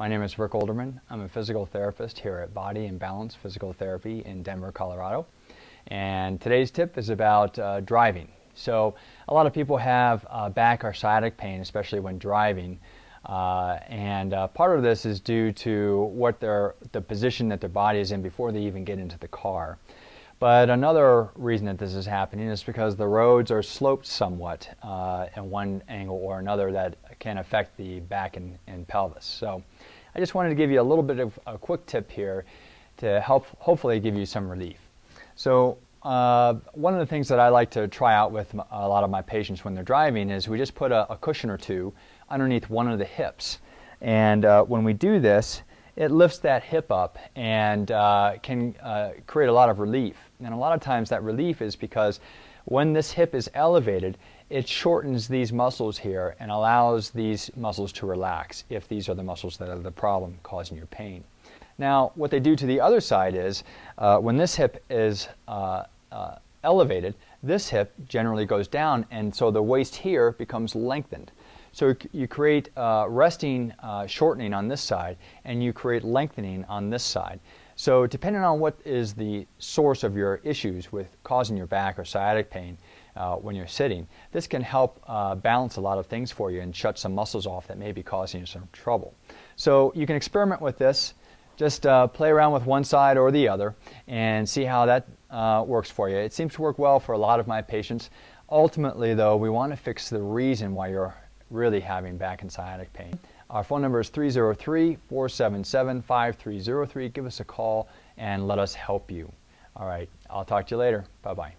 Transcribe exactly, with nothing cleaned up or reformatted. My name is Rick Olderman. I'm a physical therapist here at Body and Balance Physical Therapy in Denver, Colorado. And today's tip is about uh, driving. So a lot of people have uh, back or sciatic pain, especially when driving. Uh, and uh, part of this is due to what their, the position that their body is in before they even get into the car. But another reason that this is happening is because the roads are sloped somewhat uh, at one angle or another that can affect the back and, and pelvis. So I just wanted to give you a little bit of a quick tip here to help hopefully give you some relief. So uh, one of the things that I like to try out with a lot of my patients when they're driving is we just put a, a cushion or two underneath one of the hips. And uh, when we do this, it lifts that hip up and uh, can uh, create a lot of relief. And a lot of times that relief is because when this hip is elevated, it shortens these muscles here and allows these muscles to relax if these are the muscles that are the problem causing your pain. Now, what they do to the other side is uh, when this hip is uh, uh, elevated, this hip generally goes down, and so the waist here becomes lengthened. So you create uh, resting uh, shortening on this side, and you create lengthening on this side. So depending on what is the source of your issues with causing your back or sciatic pain uh, when you're sitting, this can help uh, balance a lot of things for you and shut some muscles off that may be causing you some trouble. So you can experiment with this. Just uh, play around with one side or the other and see how that uh, works for you. It seems to work well for a lot of my patients. Ultimately, though, we want to fix the reason why you're really having back and sciatic pain. Our phone number is three oh three, four seven seven, five three oh three. Give us a call and let us help you. All right, I'll talk to you later. Bye-bye.